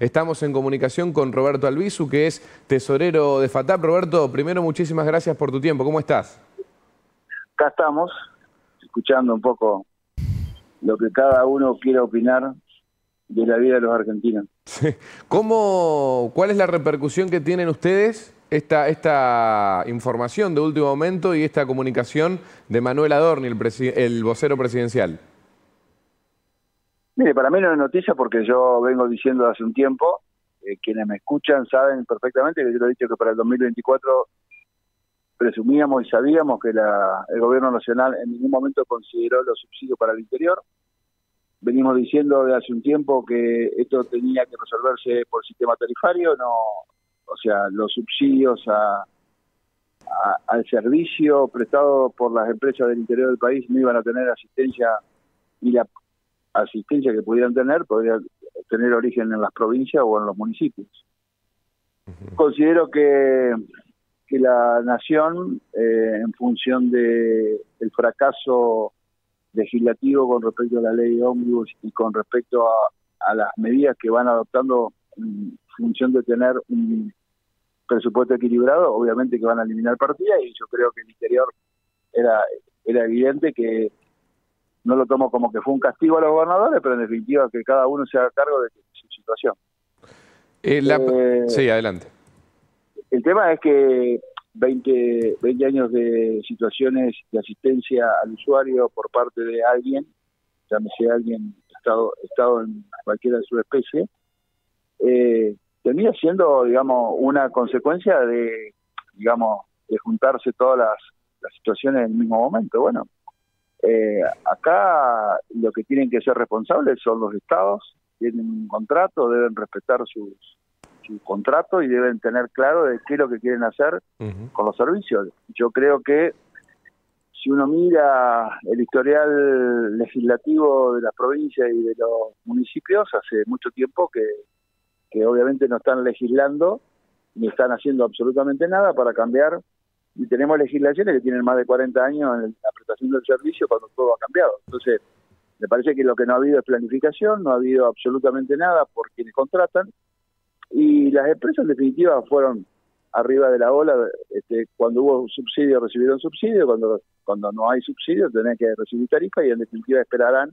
Estamos en comunicación con Roberto Albisu, que es tesorero de FATAP. Roberto, primero muchísimas gracias por tu tiempo. ¿Cómo estás? Acá estamos, escuchando un poco lo que cada uno quiera opinar de la vida de los argentinos. ¿Cuál es la repercusión que tienen ustedes esta información de último momento y esta comunicación de Manuel Adorni, el vocero presidencial? Mire, para mí no es noticia porque yo vengo diciendo hace un tiempo, quienes me escuchan saben perfectamente que yo lo he dicho que para el 2024 presumíamos y sabíamos que el gobierno nacional en ningún momento consideró los subsidios para el interior. Venimos diciendo de hace un tiempo que esto tenía que resolverse por sistema tarifario, no, o sea, los subsidios al servicio prestado por las empresas del interior del país no iban a tener asistencia y la asistencia que pudieran tener podría tener origen en las provincias o en los municipios. Considero que la nación, en función del fracaso legislativo con respecto a la ley de ómnibus y con respecto a las medidas que van adoptando en función de tener un presupuesto equilibrado, obviamente que van a eliminar partidas, y yo creo que el interior era evidente que no lo tomo como que fue un castigo a los gobernadores, pero en definitiva que cada uno se haga cargo de su situación. Sí, adelante. El tema es que 20 años de situaciones de asistencia al usuario por parte de alguien, llámese alguien estado en cualquiera de su especie, termina siendo, digamos, una consecuencia de juntarse todas las situaciones en el mismo momento. Bueno, acá lo que tienen que ser responsables son los estados, tienen un contrato, deben respetar su contrato y deben tener claro de qué es lo que quieren hacer con los servicios. Yo creo que si uno mira el historial legislativo de las provincias y de los municipios, hace mucho tiempo que obviamente no están legislando ni están haciendo absolutamente nada para cambiar. Y tenemos legislaciones que tienen más de 40 años en la prestación del servicio cuando todo ha cambiado. Entonces, me parece que lo que no ha habido es planificación, no ha habido absolutamente nada por quienes contratan. Y las empresas, en definitiva, fueron arriba de la ola. Cuando hubo subsidio, recibieron subsidio. Cuando no hay subsidio, tenés que recibir tarifa y, en definitiva, esperarán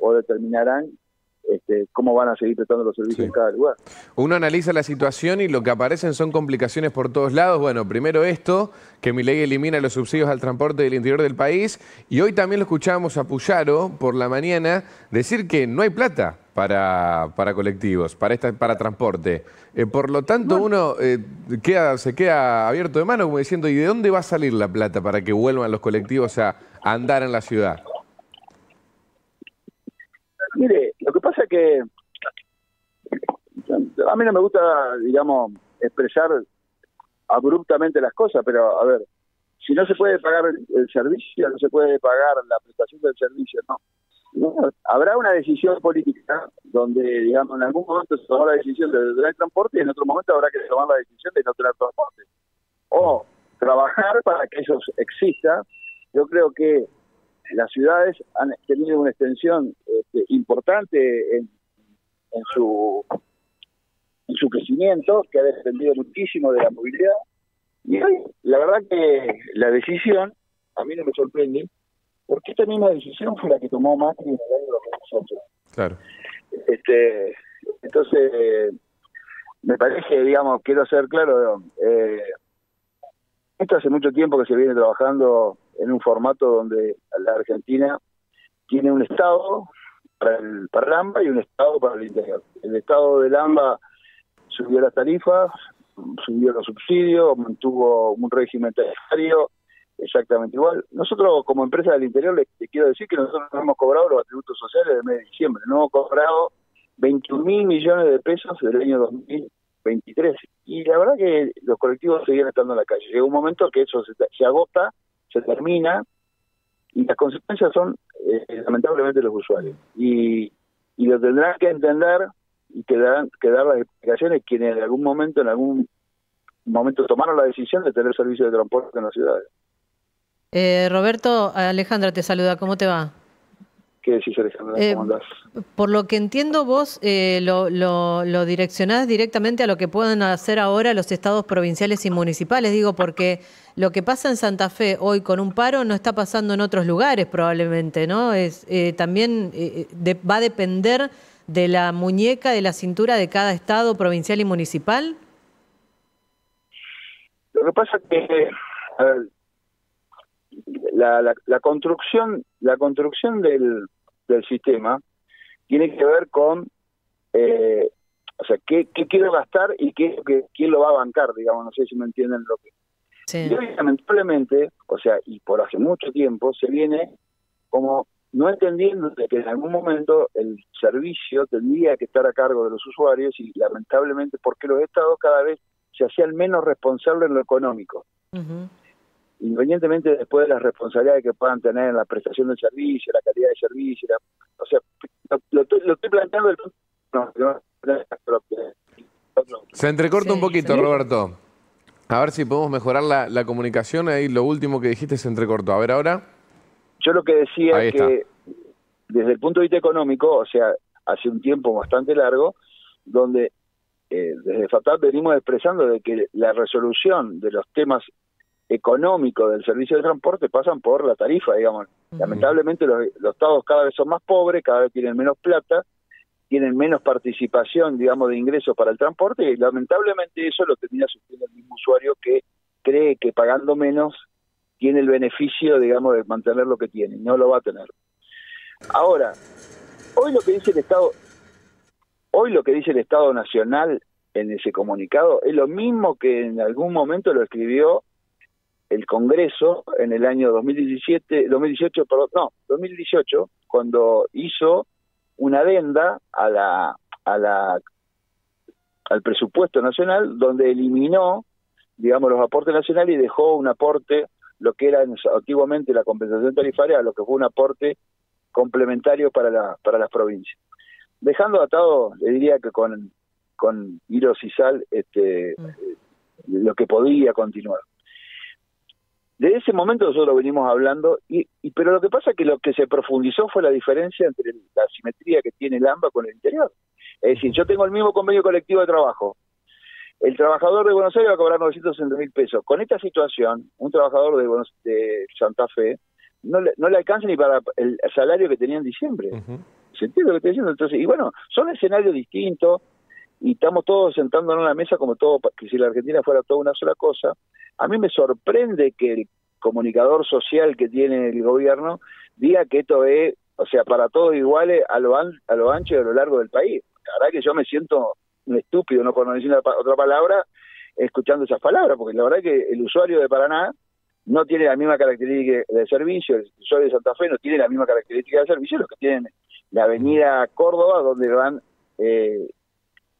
o determinarán cómo van a seguir prestando los servicios en cada lugar. Uno analiza la situación y lo que aparecen son complicaciones por todos lados. Bueno, primero esto, que Milei elimina los subsidios al transporte del interior del país, y hoy también lo escuchábamos a Puyaro por la mañana decir que no hay plata para colectivos, para transporte. Por lo tanto, uno se queda abierto de mano como diciendo, ¿y de dónde va a salir la plata para que vuelvan los colectivos a andar en la ciudad? Mire, lo que pasa es que a mí no me gusta, digamos, expresar abruptamente las cosas, pero a ver, si no se puede pagar el servicio, no se puede pagar la prestación del servicio, no. Habrá una decisión política donde, digamos, en algún momento se tomó la decisión de tener transporte y en otro momento habrá que tomar la decisión de no tener transporte. O trabajar para que eso exista. Yo creo que las ciudades han tenido una extensión importante en su crecimiento, que ha dependido muchísimo de la movilidad. Y hoy, la verdad que la decisión, a mí no me sorprende, porque esta misma decisión fue la que tomó Macri en el año 2018. Claro. Entonces, me parece, digamos, quiero ser claro, esto hace mucho tiempo que se viene trabajando en un formato donde la Argentina tiene un Estado para el AMBA y un Estado para el interior. El Estado del AMBA subió las tarifas, subió los subsidios, mantuvo un régimen tarifario exactamente igual. Nosotros, como empresa del interior, les quiero decir que nosotros no hemos cobrado los atributos sociales del mes de diciembre, no hemos cobrado 21.000 millones de pesos del año 2023. Y la verdad que los colectivos seguían estando en la calle. Llega un momento que eso se agota, se termina, y las consecuencias son lamentablemente los usuarios. Y lo tendrán que entender y que dar las explicaciones quienes en algún momento tomaron la decisión de tener servicio de transporte en las ciudades. Roberto, Alejandra te saluda, ¿cómo te va? ¿Qué decís, Alejandra? ¿Cómo andás? Por lo que entiendo, vos lo direccionás directamente a lo que pueden hacer ahora los estados provinciales y municipales, digo, porque lo que pasa en Santa Fe hoy con un paro no está pasando en otros lugares probablemente, ¿no? Es también va a depender de la muñeca, de la cintura de cada estado provincial y municipal. Lo que pasa es que la construcción del sistema tiene que ver con o sea, qué quiero gastar y quién lo va a bancar, digamos, no sé si me entienden lo que... Sí. Y hoy, lamentablemente, o sea, y por hace mucho tiempo, se viene como no entendiendo de que en algún momento el servicio tendría que estar a cargo de los usuarios y lamentablemente porque los estados cada vez se hacían menos responsables en lo económico. Uh-huh. Independientemente después de las responsabilidades que puedan tener en la prestación del servicio, la calidad del servicio, o sea, lo estoy planteando... Se entrecorta un poquito, Roberto. A ver si podemos mejorar la comunicación. Ahí lo último que dijiste se entrecortó. A ver ahora. Yo lo que decía es que desde el punto de vista económico, o sea, hace un tiempo bastante largo, donde desde FATAP venimos expresando de que la resolución de los temas económico del servicio de transporte pasan por la tarifa, digamos. Uh-huh. Lamentablemente los estados cada vez son más pobres, cada vez tienen menos plata, tienen menos participación, digamos, de ingresos para el transporte y lamentablemente eso lo termina sufriendo el mismo usuario que cree que pagando menos tiene el beneficio, digamos, de mantener lo que tiene. No lo va a tener. Ahora, hoy lo que dice el Estado, hoy lo que dice el Estado Nacional en ese comunicado es lo mismo que en algún momento lo escribió el Congreso en el año 2018, cuando hizo una adenda al presupuesto nacional, donde eliminó, digamos, los aportes nacionales y dejó un aporte, lo que era antiguamente la compensación tarifaria, lo que fue un aporte complementario para las provincias. Dejando atado, le diría que con IROySAL lo que podía continuar. De ese momento nosotros venimos hablando, pero lo que pasa es que lo que se profundizó fue la diferencia entre la asimetría que tiene el AMBA con el interior. Es decir, yo tengo el mismo convenio colectivo de trabajo. El trabajador de Buenos Aires va a cobrar 960 mil pesos. Con esta situación, un trabajador de Santa Fe no le alcanza ni para el salario que tenía en diciembre. Uh-huh. ¿Se entiende lo que estoy diciendo? Entonces, y bueno, son escenarios distintos y estamos todos sentándonos en la mesa como todo, que si la Argentina fuera toda una sola cosa. A mí me sorprende que el comunicador social que tiene el gobierno diga que esto es, o sea, para todos iguales a lo ancho y a lo largo del país. La verdad que yo me siento un estúpido, no por no decir otra palabra, escuchando esas palabras, porque la verdad que el usuario de Paraná no tiene la misma característica de servicio, el usuario de Santa Fe no tiene la misma característica de servicio, los que tienen la avenida Córdoba, donde van...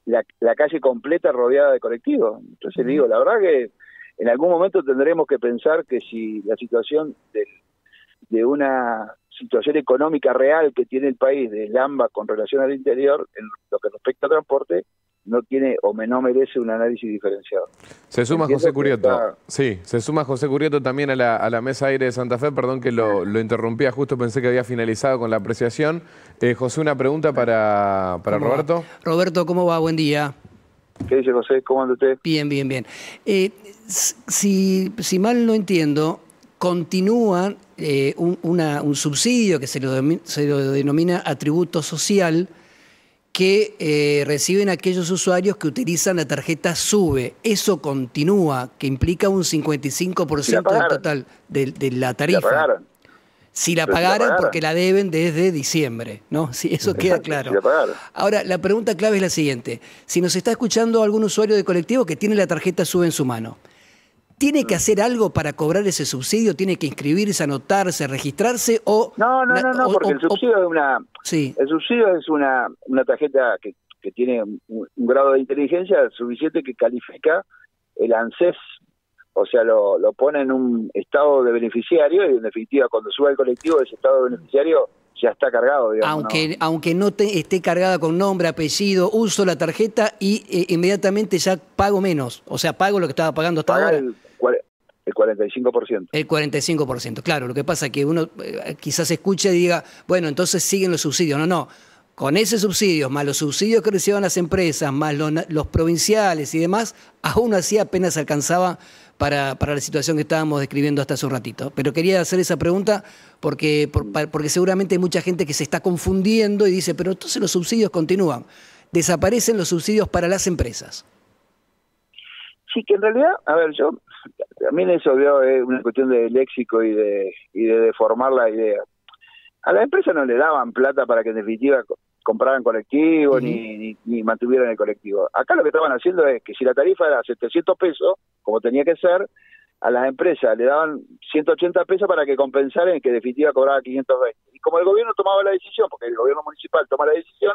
la calle completa rodeada de colectivos. Entonces digo, la verdad que en algún momento tendremos que pensar que si la situación de una situación económica real que tiene el país del AMBA con relación al interior, en lo que respecta a transporte, no tiene o no merece un análisis diferenciado. Se suma José Curioto. Sí, se suma José Curioto también a la mesa Aire de Santa Fe. Perdón que lo interrumpía, justo pensé que había finalizado con la apreciación. José, una pregunta para Roberto. Va? Roberto, ¿cómo va? Buen día. ¿Qué dice José? ¿Cómo anda usted? Bien, bien, bien. Si mal no entiendo, continúa un subsidio que se lo denomina atributo social, que reciben aquellos usuarios que utilizan la tarjeta SUBE. Eso continúa, que implica un 55% del total de la tarifa. Si la pagaran, porque la deben desde diciembre, ¿no? Sí, eso queda claro. Ahora, la pregunta clave es la siguiente. Si nos está escuchando algún usuario de colectivo que tiene la tarjeta SUBE en su mano, ¿tiene que hacer algo para cobrar ese subsidio? ¿Tiene que inscribirse, anotarse, registrarse? O no, porque el subsidio es una... Sí. El subsidio es una tarjeta que tiene un grado de inteligencia suficiente que califica el ANSES, o sea, lo pone en un estado de beneficiario y en definitiva cuando sube al colectivo ese estado de beneficiario ya está cargado, digamos. Aunque no esté cargada con nombre, apellido, uso la tarjeta y inmediatamente ya pago menos, o sea, pago lo que estaba pagando hasta ahora. El 45%. El 45%, claro. Lo que pasa es que uno quizás escuche y diga, bueno, entonces siguen los subsidios. No, no. Con ese subsidio, más los subsidios que recibían las empresas, más los provinciales y demás, aún así apenas alcanzaba para la situación que estábamos describiendo hasta hace un ratito. Pero quería hacer esa pregunta porque seguramente hay mucha gente que se está confundiendo y dice, pero entonces los subsidios continúan. Desaparecen los subsidios para las empresas. Sí, que en realidad, a ver, yo también eso veo una cuestión de léxico y de deformar la idea. A la empresa no le daban plata para que en definitiva compraran colectivo, ni mantuvieran el colectivo. Acá lo que estaban haciendo es que si la tarifa era 700 pesos, como tenía que ser, a las empresas le daban 180 pesos para que compensaran que en definitiva cobraba 520. Y como el gobierno tomaba la decisión, porque el gobierno municipal toma la decisión,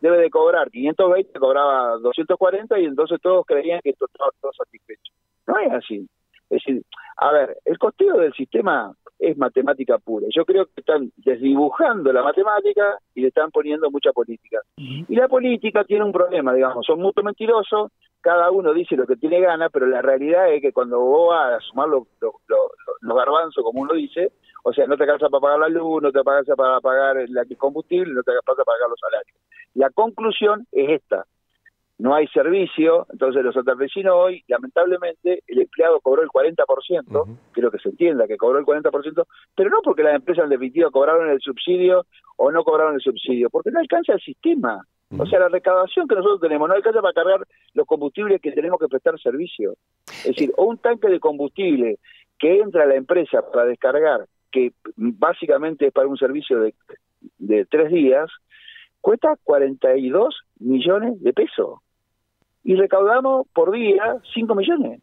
debe de cobrar 520, cobraba 240 y entonces todos creían que esto estaba todo satisfecho. No es así. Es decir, a ver, el costeo del sistema es matemática pura. Yo creo que están desdibujando la matemática y le están poniendo mucha política. Y la política tiene un problema, digamos, son mucho mentirosos, cada uno dice lo que tiene ganas, pero la realidad es que cuando vos vas a sumar los garbanzos, como uno dice, o sea, no te alcanza para pagar la luz, no te alcanza para pagar el combustible, no te alcanza para pagar los salarios. La conclusión es esta. No hay servicio, entonces los santafesinos hoy, lamentablemente, el empleado cobró el 40%, quiero que se entienda que cobró el 40%, pero no porque las empresas en definitiva cobraron el subsidio o no cobraron el subsidio, porque no alcanza el sistema. O sea, la recaudación que nosotros tenemos no alcanza para cargar los combustibles que tenemos que prestar servicio. Es decir, o un tanque de combustible que entra a la empresa para descargar, que básicamente es para un servicio de 3 días, cuesta 42 millones de pesos. Y recaudamos por día 5 millones.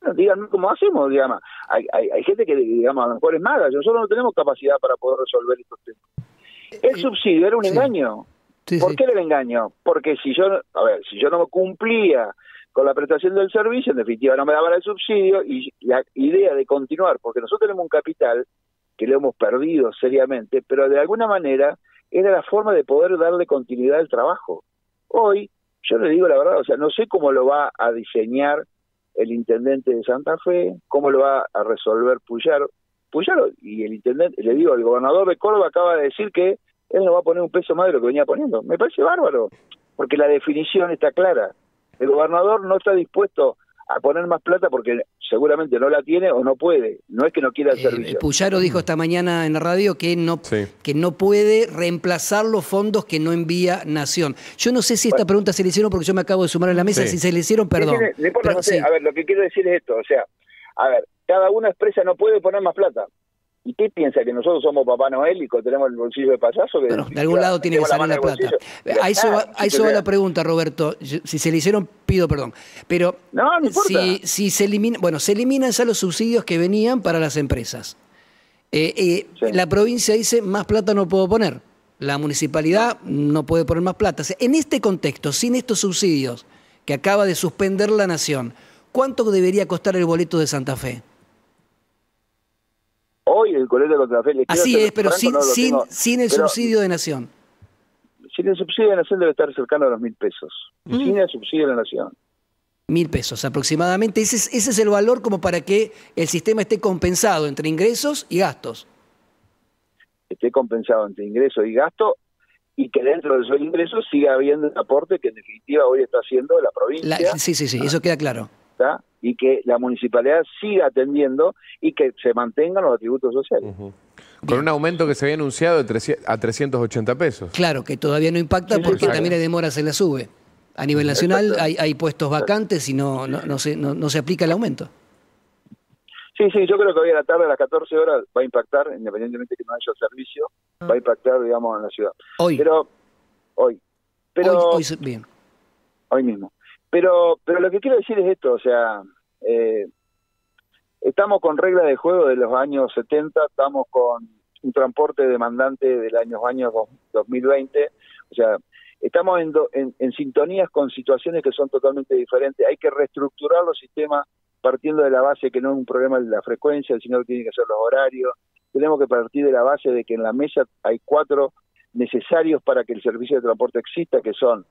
Bueno, díganme cómo hacemos, digamos. Hay gente que, digamos, a lo mejor es mala. Nosotros no tenemos capacidad para poder resolver estos temas. El subsidio era un engaño. Sí, ¿por qué era el engaño? Porque si yo no cumplía con la prestación del servicio, en definitiva no me daban el subsidio, y la idea de continuar, porque nosotros tenemos un capital que lo hemos perdido seriamente, pero de alguna manera era la forma de poder darle continuidad al trabajo. Hoy, yo le digo la verdad, o sea, no sé cómo lo va a diseñar el intendente de Santa Fe, cómo lo va a resolver Puyaro, y el intendente, le digo, el gobernador de Córdoba acaba de decir que él no va a poner un peso más de lo que venía poniendo. Me parece bárbaro, porque la definición está clara. El gobernador no está dispuesto a poner más plata porque seguramente no la tiene o no puede. No es que no quiera el servicio. Puyaro dijo esta mañana en la radio que no puede reemplazar los fondos que no envía Nación. Yo no sé si esta pregunta se le hicieron porque yo me acabo de sumar a la mesa. Si se le hicieron, perdón. Pero, no sé. A ver, lo que quiero decir es esto. O sea, a ver, cada una expresa no puede poner más plata. ¿Y qué piensa? ¿Que nosotros somos Papá Noel y tenemos el bolsillo de payaso? Bueno, de algún lado tiene que salir la plata. A eso va la pregunta, Roberto. Si se le hicieron, pido perdón. Pero no si se elimina, bueno, se eliminan ya los subsidios que venían para las empresas. La provincia dice, más plata no puedo poner. La municipalidad no puede poner más plata. O sea, en este contexto, sin estos subsidios que acaba de suspender la Nación, ¿cuánto debería costar el boleto de Santa Fe? Hoy el colegio de Santa Fe... Así es, pero sin el subsidio de Nación. Sin el subsidio de Nación debe estar cercano a los 1.000 pesos. Sin el subsidio de Nación. 1.000 pesos aproximadamente. Ese es el valor como para que el sistema esté compensado entre ingresos y gastos. Esté compensado entre ingresos y gastos y que dentro de esos ingresos siga habiendo un aporte que en definitiva hoy está haciendo la provincia. Eso queda claro. ¿Está? Y que la municipalidad siga atendiendo y que se mantengan los atributos sociales. Con un aumento que se había anunciado a 380 pesos. Claro, que todavía no impacta porque también hay demoras en la SUBE. A nivel nacional hay puestos vacantes y no se aplica el aumento. Sí, yo creo que hoy a la tarde a las 14 horas va a impactar, independientemente que no haya servicio, va a impactar, digamos, en la ciudad. Hoy. Hoy mismo. Pero lo que quiero decir es esto, o sea, estamos con reglas de juego de los años 70, estamos con un transporte demandante de los años 2020, o sea, estamos en sintonías con situaciones que son totalmente diferentes, hay que reestructurar los sistemas partiendo de la base que no es un problema de la frecuencia, sino que tiene que ser los horarios, tenemos que partir de la base de que en la mesa hay 4 necesarios para que el servicio de transporte exista, que son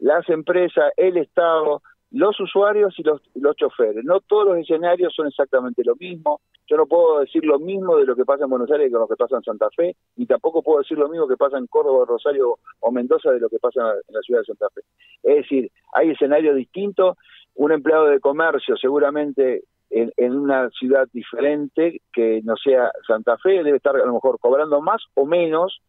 las empresas, el Estado, los usuarios y los choferes. No todos los escenarios son exactamente lo mismo. Yo no puedo decir lo mismo de lo que pasa en Buenos Aires con lo que pasa en Santa Fe, ni tampoco puedo decir lo mismo que pasa en Córdoba, Rosario o Mendoza de lo que pasa en la ciudad de Santa Fe. Es decir, hay escenarios distintos. Un empleado de comercio seguramente en una ciudad diferente que no sea Santa Fe debe estar a lo mejor cobrando más o menos,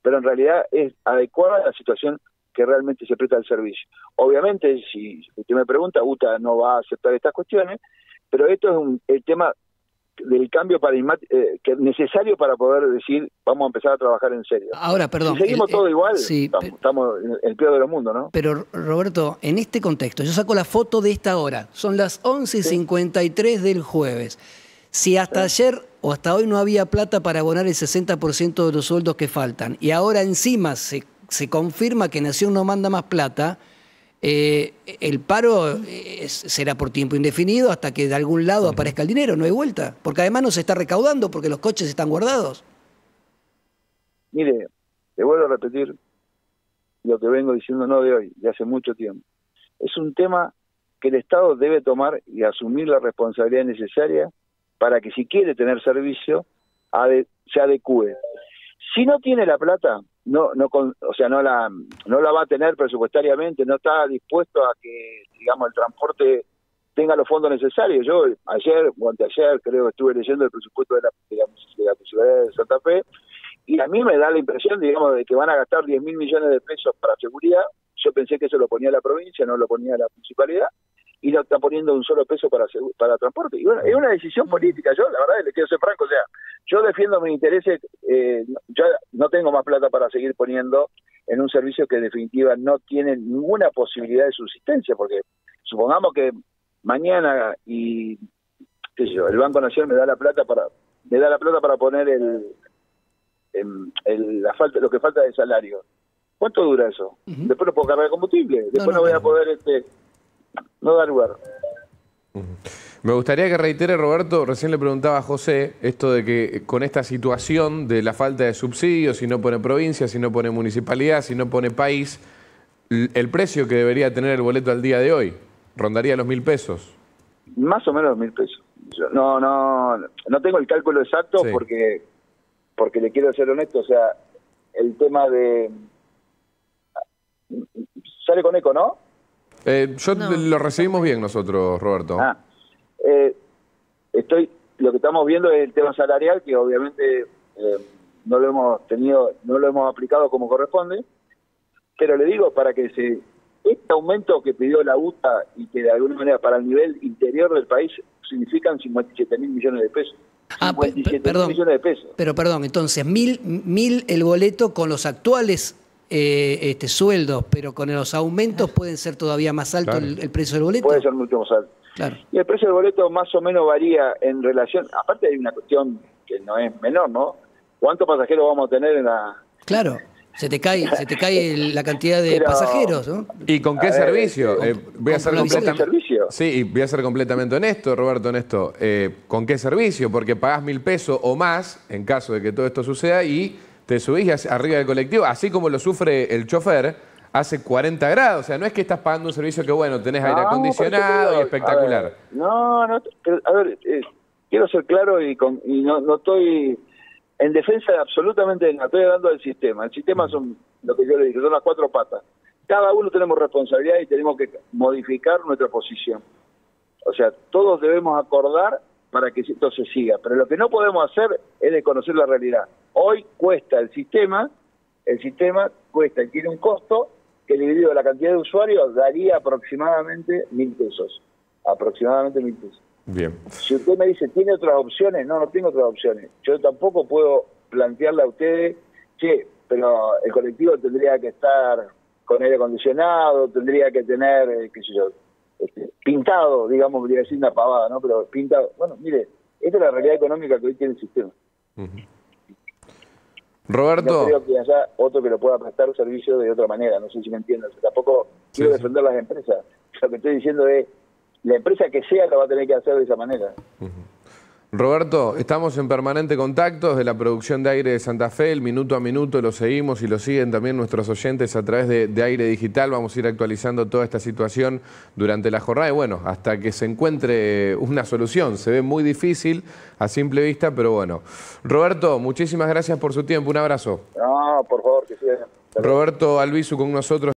pero en realidad es adecuada a la situación que realmente se presta el servicio. Obviamente, si usted me pregunta, UTA no va a aceptar estas cuestiones, pero esto es el tema del cambio paradigmático que es necesario para poder decir, vamos a empezar a trabajar en serio. Ahora, perdón. Si seguimos todo igual, sí, estamos en el peor de los mundos, ¿no? Pero, Roberto, en este contexto, yo saco la foto de esta hora, son las 11:53 del jueves. Si hasta ayer o hasta hoy no había plata para abonar el 60% de los sueldos que faltan, y ahora encima se confirma que Nación no manda más plata, el paro será por tiempo indefinido hasta que de algún lado aparezca el dinero, no hay vuelta, porque además no se está recaudando porque los coches están guardados. Mire, te vuelvo a repetir lo que vengo diciendo no de hoy, de hace mucho tiempo. Es un tema que el Estado debe tomar y asumir la responsabilidad necesaria para que si quiere tener servicio se adecue. Si no tiene la plata, no la va a tener presupuestariamente, no está dispuesto a que, digamos, el transporte tenga los fondos necesarios. Yo ayer o anteayer creo que estuve leyendo el presupuesto de la Municipalidad de Santa Fe y a mí me da la impresión, digamos, de que van a gastar 10.000 millones de pesos para seguridad. Yo pensé que eso lo ponía la provincia, no lo ponía la municipalidad, y no está poniendo un solo peso para transporte. Y bueno, es una decisión política. Yo, la verdad, le quiero ser franco, o sea, yo defiendo mis intereses, yo no tengo más plata para seguir poniendo en un servicio que en definitiva no tiene ninguna posibilidad de subsistencia, porque supongamos que mañana y qué sé yo, el Banco Nacional me da la plata para poner lo que falta de salario. ¿Cuánto dura eso? Después no puedo cargar combustible, después no voy a poder no da lugar. Me gustaría que reitere, Roberto, recién le preguntaba a José esto de que con esta situación de la falta de subsidios, si no pone provincia, si no pone municipalidad, si no pone país, el precio que debería tener el boleto al día de hoy rondaría los 1.000 pesos. Más o menos 1.000 pesos. Yo no tengo el cálculo exacto, sí, porque le quiero ser honesto, o sea, el tema de... ¿Sale con eco, no? Lo recibimos bien nosotros, Roberto. Lo que estamos viendo es el tema salarial, que obviamente no lo hemos aplicado como corresponde, pero le digo, para que este aumento que pidió la UTA y que de alguna manera para el nivel interior del país significan 57.000 millones de pesos. 57.000 millones de pesos. Pero perdón, entonces 1.000 el boleto con los actuales sueldos, pero con los aumentos pueden ser todavía más alto, claro, el precio del boleto. Puede ser mucho más alto. Claro. Y el precio del boleto más o menos varía en relación, aparte hay una cuestión que no es menor, ¿no? ¿Cuántos pasajeros vamos a tener en la...? Claro, se te cae la cantidad de pasajeros, ¿no? ¿Y con qué servicio? Voy a ser completamente honesto, Roberto, ¿con qué servicio? Porque pagás 1.000 pesos o más, en caso de que todo esto suceda, y te subís arriba del colectivo, así como lo sufre el chofer, hace 40 grados. O sea, no es que estás pagando un servicio que, bueno, tenés aire acondicionado y espectacular. Quiero ser claro y no estoy en defensa absolutamente de nada. Estoy hablando del sistema. El sistema son, lo que yo le digo, son las cuatro patas. Cada uno tenemos responsabilidad y tenemos que modificar nuestra posición. O sea, todos debemos acordar para que esto se siga. Pero lo que no podemos hacer es desconocer la realidad. Hoy cuesta el sistema cuesta y tiene un costo que dividido la cantidad de usuarios daría aproximadamente 1.000 pesos. Aproximadamente 1.000 pesos. Bien. Si usted me dice, ¿tiene otras opciones? No, no tengo otras opciones. Yo tampoco puedo plantearle a ustedes, che, pero el colectivo tendría que estar con aire acondicionado, tendría que tener, qué sé yo, pintado, digamos, podría decir una pavada, ¿no? Pero pintado. Bueno, mire, esta es la realidad económica que hoy tiene el sistema. Roberto. No creo que haya otro que lo pueda prestar servicio de otra manera, no sé si me entiendes. Tampoco quiero defender las empresas. Lo que estoy diciendo es, la empresa que sea la va a tener que hacer de esa manera. Roberto, estamos en permanente contacto desde la producción de Aire de Santa Fe, el minuto a minuto lo seguimos y lo siguen también nuestros oyentes a través de Aire Digital. Vamos a ir actualizando toda esta situación durante la jornada y bueno, hasta que se encuentre una solución. Se ve muy difícil a simple vista, pero bueno. Roberto, muchísimas gracias por su tiempo, un abrazo. No, por favor, que sigan. Roberto Albisu con nosotros.